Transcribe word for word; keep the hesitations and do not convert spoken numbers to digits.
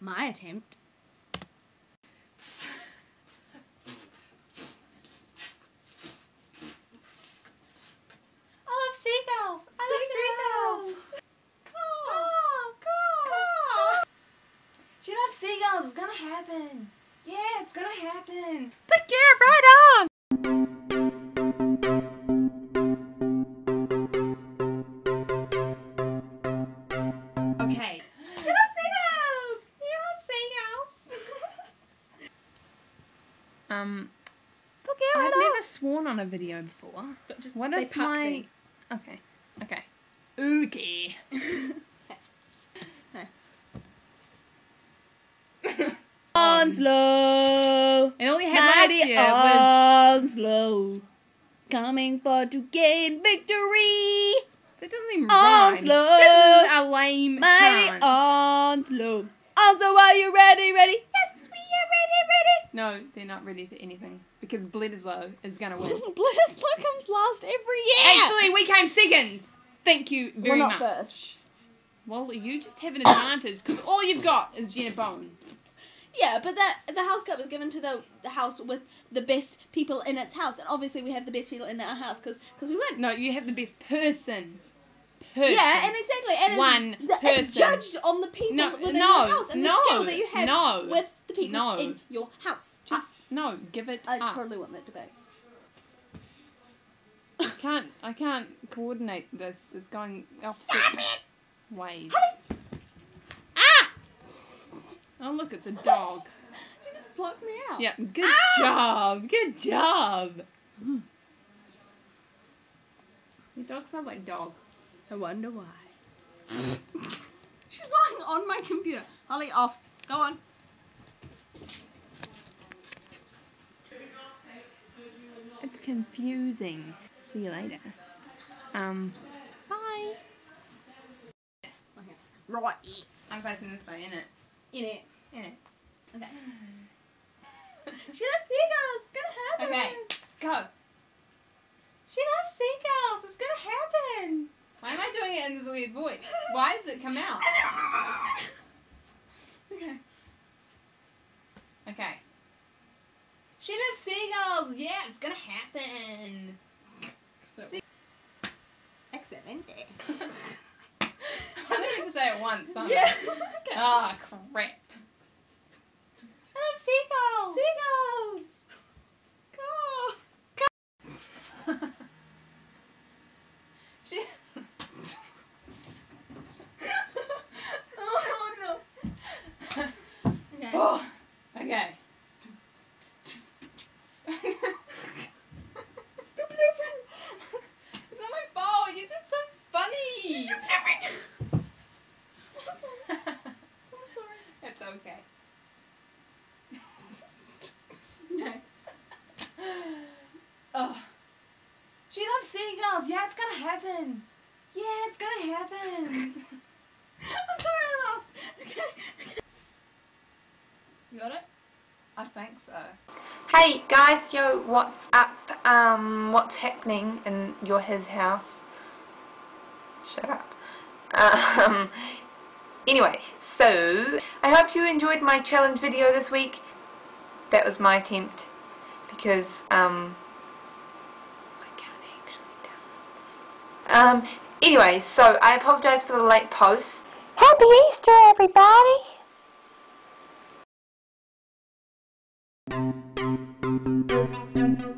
My attempt. It's gonna happen. Yeah, it's gonna happen. But yeah, right on! Okay. You love seagulls! You love seagulls! um, Look, yeah, right I've on. never sworn on a video before. Just what say if puck my... Then. Okay, okay. Oogie. Onslow, and all we had mighty last year was Onslow, coming for to gain victory. That doesn't even rhyme. Onslow, this is a lame mighty chant. Onslow, Onslow, are you ready? Ready? Yes, we are ready. Ready? No, they're not ready for anything because Bledisloe is gonna win. Bledisloe comes last every year. Actually, we came second. Thank you very much. We're not much. first. Well, you just have an advantage because all you've got is Jenna Bone. Yeah, but that the house cup was given to the, the house with the best people in its house, and obviously we have the best people in our house because we win. No, you have the best person. person. Yeah, and exactly, and One it's, the, it's judged on the people no, within no, your house and no, the skill that you have no, with the people no. in your house. Just I, no, give it. I up. totally want that debate. I can't. I can't coordinate this. It's going opposite ways. Hey. Oh look, it's a dog. You just blocked me out. Yeah, good ah! job, good job. Mm. Your dog smells like dog. I wonder why. She's lying on my computer. Ollie, off. Go on. It's confusing. See you later. Um, bye. Okay. Right. I'm facing this way, innit? In it. In it. Okay. She loves seagulls. It's gonna happen. Okay. Go. She loves seagulls. It's gonna happen. Why am I doing it in this weird voice? Why does it come out? Okay. Okay. She loves seagulls. Yeah, it's gonna happen. So. Excelente. I only meant to say it once. Yeah. Okay. Oh, crap. I love seagulls. Seagulls. She loves seagulls. Yeah, it's gonna happen. Yeah, it's gonna happen. I'm sorry, I laughed. Okay, okay. You got it? I think so. Hey guys, yo, what's up? Um, what's happening in your his house? Shut up. Um, anyway, so I hope you enjoyed my challenge video this week. That was my attempt because um. Um, anyway, so I apologise for the late post. Happy Easter, everybody! Mm-hmm.